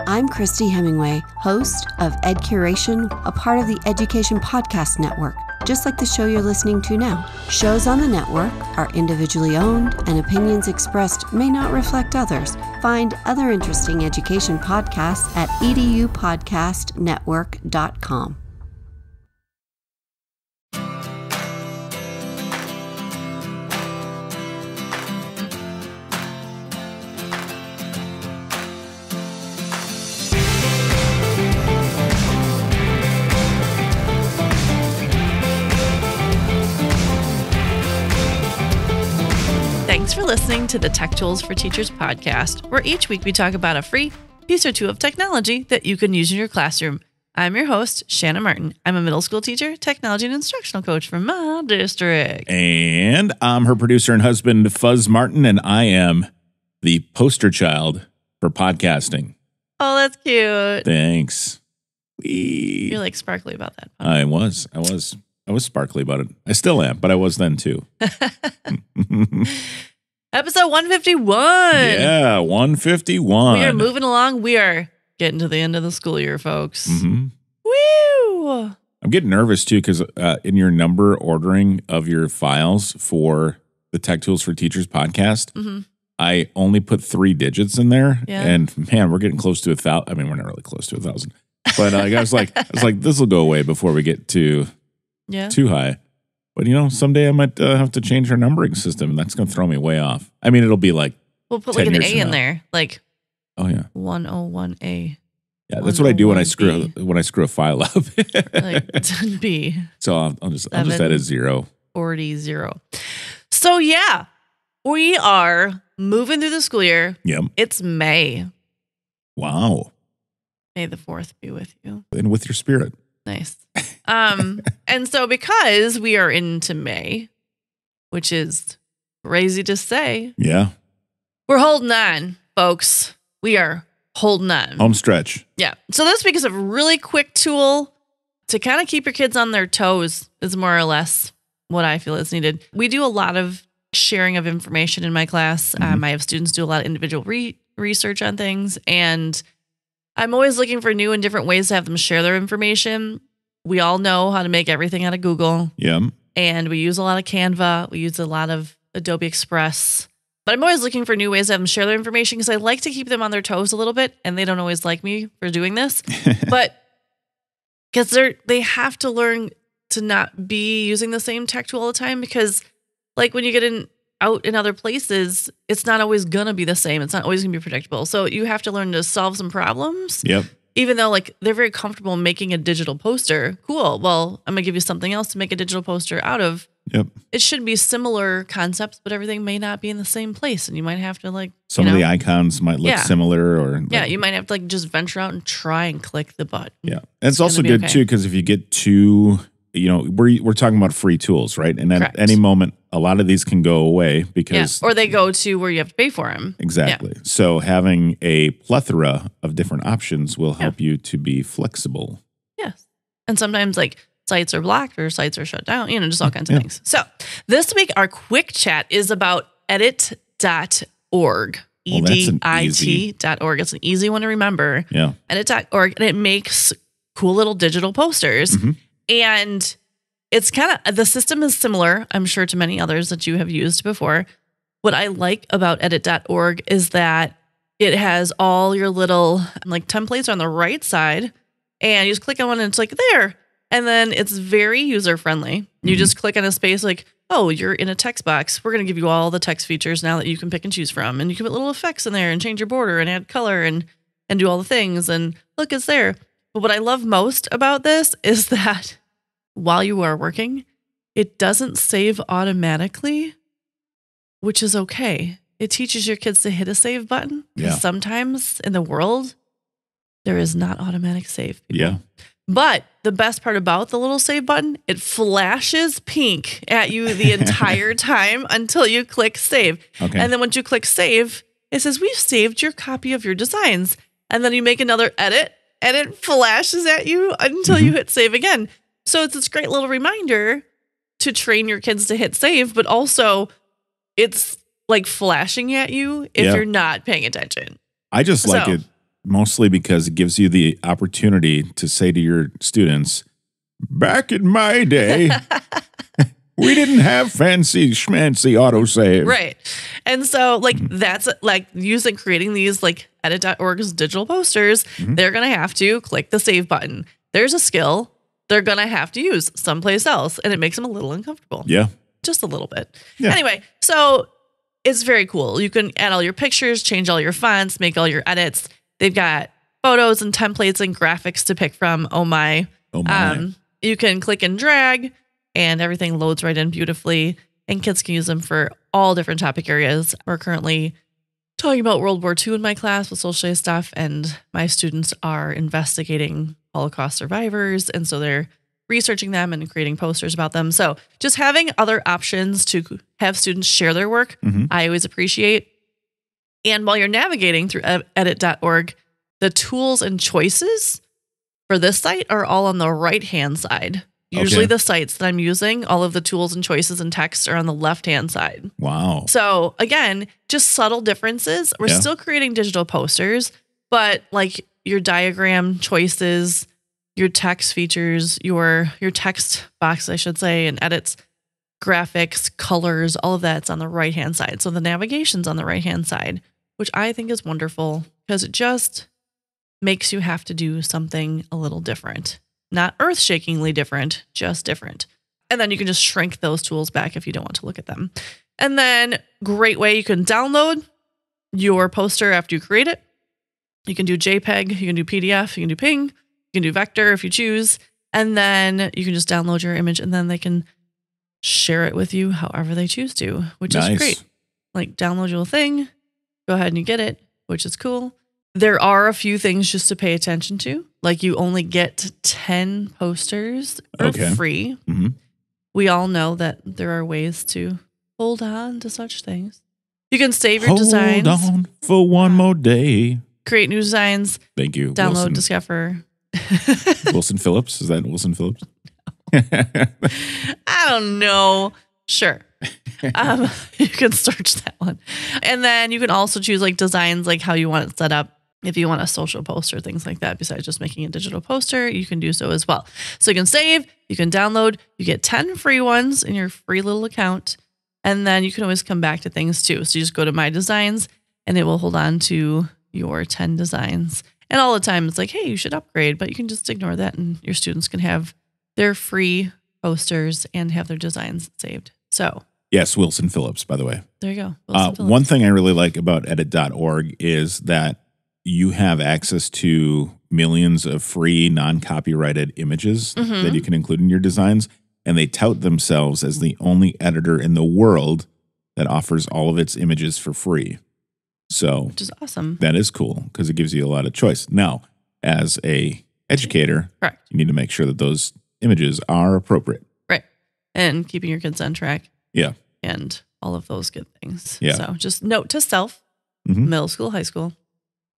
I'm Christy Hemingway, host of Ed Curation, a part of the Education Podcast Network, just like the show you're listening to now. Shows on the network are individually owned, and opinions expressed may not reflect others. Find other interesting education podcasts at edupodcastnetwork.com. Thanks for listening to the Tech Tools for Teachers podcast, where each week we talk about a free piece or two of technology that you can use in your classroom. I'm your host, Shanna Martin. I'm a middle school teacher, technology and instructional coach from my district. And I'm her producer and husband, Fuzz Martin, and I am the poster child for podcasting. Oh, that's cute. Thanks. Wee. You're like sparkly about that. I was. I was sparkly about it. I still am, but I was then too. Episode 151. Yeah, 151. We are moving along. We are getting to the end of the school year, folks. Mm-hmm. Woo! I'm getting nervous too, because in your number ordering of your files for the Tech Tools for Teachers podcast, mm-hmm. I only put 3 digits in there, and man, we're getting close to 1,000. I mean, we're not really close to 1,000, but I was like, this will go away before we get to. Yeah. Too high. But, you know, someday I might have to change our numbering system, and that's going to throw me way off. I mean, it'll be like we'll put like an A in there. Like, oh, yeah. 101A. Yeah, that's what I do when I screw a file up. Like 10B. So I'll just add a 0. 40. So, yeah, we are moving through the school year. Yep. It's May. Wow. May the 4th be with you. And with your spirit. Nice. And so because we are into May, which is crazy to say. Yeah. We're holding on, folks. We are holding on. Home stretch. Yeah. So this week is a really quick tool to kind of keep your kids on their toes is more or less what I feel is needed. We do a lot of sharing of information in my class. Mm-hmm. I have students do a lot of individual research on things, and I'm always looking for new and different ways to have them share their information. We all know how to make everything out of Google. Yeah. And we use a lot of Canva. We use a lot of Adobe Express. But I'm always looking for new ways to have them share their information because I like to keep them on their toes a little bit, and they don't always like me for doing this. But because they have to learn to not be using the same tech tool all the time, because like when you get out in other places, it's not always going to be the same. It's not always going to be predictable. So you have to learn to solve some problems. Yep. Even though like they're very comfortable making a digital poster. Cool. Well, I'm going to give you something else to make a digital poster out of. Yep. It should be similar concepts, but everything may not be in the same place. And you might have to like, some of the icons might look similar or. Like, you might have to like just venture out and try and click the button. Yeah. And it's also good too, because if you get too, you know, we're talking about free tools, right? And at any moment, a lot of these can go away because... Yeah. Or they go to where you have to pay for them. Exactly. Yeah. So having a plethora of different options will help you to be flexible. Yes. And sometimes like sites are blocked or sites are shut down, you know, just all kinds of things. So this week, our quick chat is about edit.org. edit.org. It's an easy one to remember. Yeah. Edit.org. And it makes cool little digital posters. Mm-hmm. And it's kind of, the system is similar, I'm sure, to many others that you have used before. What I like about edit.org is that it has all your little like templates on the right side, and you just click on one and it's like there. And then it's very user friendly. Mm-hmm. You just click on a space like, oh, you're in a text box. We're going to give you all the text features now that you can pick and choose from. And you can put little effects in there and change your border and add color and do all the things. And look, it's there. But what I love most about this is that while you are working, it doesn't save automatically, which is okay. It teaches your kids to hit a save button. Yeah. Sometimes in the world, there is not automatic save. Yeah. But the best part about the little save button, it flashes pink at you the entire time until you click save. Okay. And then once you click save, it says, we've saved your copy of your designs. And then you make another edit. And it flashes at you until you hit save again. So it's this great little reminder to train your kids to hit save, but also it's like flashing at you if you're not paying attention. I just like it mostly because it gives you the opportunity to say to your students, back in my day, we didn't have fancy schmancy autosave. Right. And so like that's like using creating these like edit.org's digital posters, they're going to have to click the save button. There's a skill they're going to have to use someplace else, and it makes them a little uncomfortable. Yeah. Just a little bit. Yeah. Anyway, so it's very cool. You can add all your pictures, change all your fonts, make all your edits. They've got photos and templates and graphics to pick from. Oh my. Oh my. You can click and drag, and everything loads right in beautifully. And kids can use them for all different topic areas. We're currently talking about World War II in my class with social stuff, and my students are investigating Holocaust survivors. And so they're researching them and creating posters about them. So just having other options to have students share their work, I always appreciate. And while you're navigating through edit.org, the tools and choices for this site are all on the right-hand side. Usually the sites that I'm using, all of the tools and choices and text are on the left-hand side. Wow. So again, just subtle differences. We're still creating digital posters, but like your diagram choices, your text features, your text box, I should say, and edits, graphics, colors, all of that's on the right-hand side. So the navigation's on the right-hand side, which I think is wonderful because it just makes you have to do something a little different. Not earth-shakingly different, just different. And then you can just shrink those tools back if you don't want to look at them. And then great way you can download your poster after you create it. You can do JPEG, you can do PDF, you can do PNG. You can do vector if you choose, and then you can just download your image and then they can share it with you however they choose to, which is great. Like download your thing, go ahead and you get it, which is cool. There are a few things just to pay attention to. Like you only get 10 posters for free. We all know that there are ways to hold on to such things. You can save your designs. Hold on for one more day. Create new designs. Thank you. Download, discover. Wilson Phillips? Is that Wilson Phillips? No. I don't know. Sure. You can search that one. And then you can also choose like designs, like how you want it set up. If you want a social poster, things like that, besides just making a digital poster, you can do so as well. So you can save, you can download, you get 10 free ones in your free little account. And then you can always come back to things too. So you just go to My Designs and it will hold on to your 10 designs. And all the time it's like, hey, you should upgrade, but you can just ignore that and your students can have their free posters and have their designs saved. So yes, Wilson Phillips, by the way. There you go. One thing I really like about edit.org is that you have access to millions of free non-copyrighted images that you can include in your designs. And they tout themselves as the only editor in the world that offers all of its images for free. So which is awesome. That is cool because it gives you a lot of choice. Now, as a educator, you need to make sure that those images are appropriate. Right. And keeping your kids on track. Yeah. And all of those good things. Yeah. So just note to self, middle school, high school.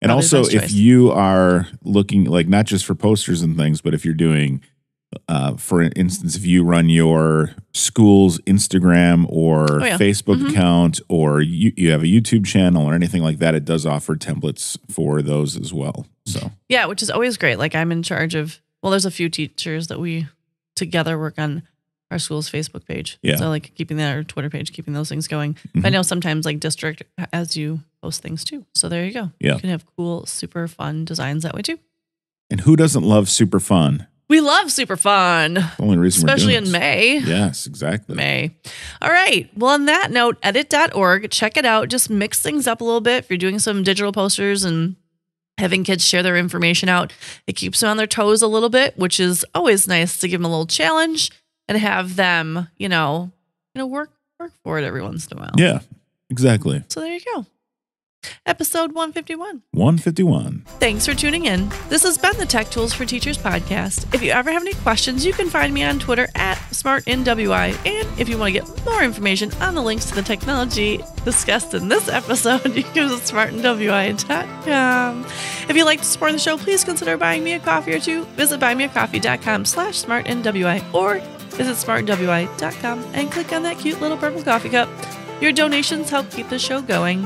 And also if you are looking like not just for posters and things, but if you're doing, for instance, if you run your school's Instagram or Facebook account, or you have a YouTube channel or anything like that, it does offer templates for those as well. So yeah, which is always great. Like I'm in charge of, well, there's a few teachers that we together work on our school's Facebook page. Yeah. So like keeping that, or Twitter page, keeping those things going. I know sometimes like district as you post things too. So there you go. Yeah. You can have cool, super fun designs that way too. And who doesn't love super fun? We love super fun. The only reason especially we're doing in May. Yes, exactly. May. All right. Well, on that note, edit.org, check it out. Just mix things up a little bit. If you're doing some digital posters and having kids share their information out, it keeps them on their toes a little bit, which is always nice to give them a little challenge and have them, you know, work for it every once in a while. Yeah, exactly. So there you go. Episode 151. 151. Thanks for tuning in. This has been the Tech Tools for Teachers podcast. If you ever have any questions, you can find me on Twitter at SmartNWI. And if you want to get more information on the links to the technology discussed in this episode, you can visit smartnwi.com. If you'd like to support the show, please consider buying me a coffee or two. Visit BuyMeACoffee.com/SmartNWI or visit SmartNWI.com and click on that cute little purple coffee cup. Your donations help keep the show going.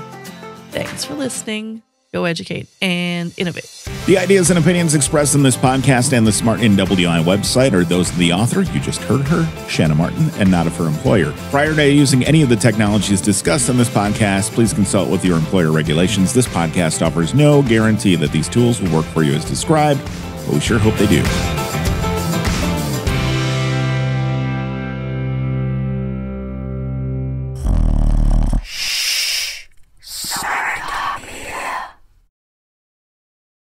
Thanks for listening. Go educate and innovate. The ideas and opinions expressed in this podcast and the SmartNWI website are those of the author, you just heard her, Shanna Martin, and not of her employer. Prior to using any of the technologies discussed in this podcast, please consult with your employer regulations. This podcast offers no guarantee that these tools will work for you as described, but we sure hope they do.